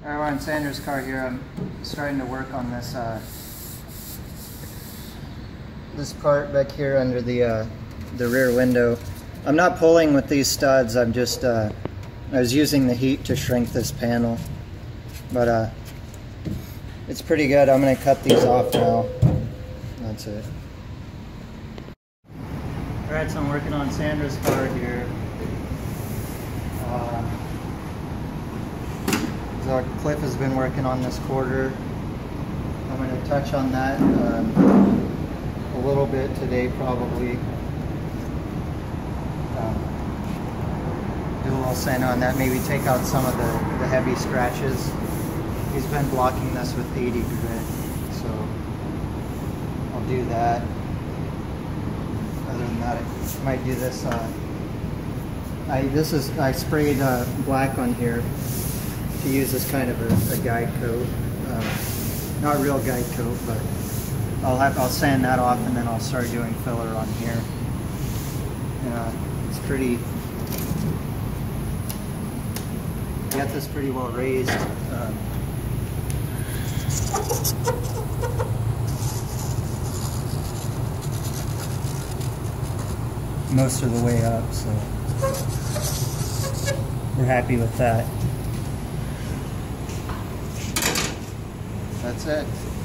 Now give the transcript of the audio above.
Alright, we're in Sandra's car here. I'm starting to work on this this part back here under the rear window. I'm not pulling with these studs. I'm just I was using the heat to shrink this panel, but it's pretty good. I'm gonna cut these off now. That's it. Alright, so I'm working on Sandra's car here. So Cliff has been working on this quarter. I'm going to touch on that a little bit today, probably. Do a little sand on that, maybe take out some of the heavy scratches. He's been blocking this with 80 grit, so I'll do that. Other than that, I might do this. I sprayed black on here to use as kind of a guide coat, not real guide coat, but I'll sand that off and then I'll start doing filler on here. It's pretty. I got this pretty well raised. Most of the way up, so we're happy with that. That's it.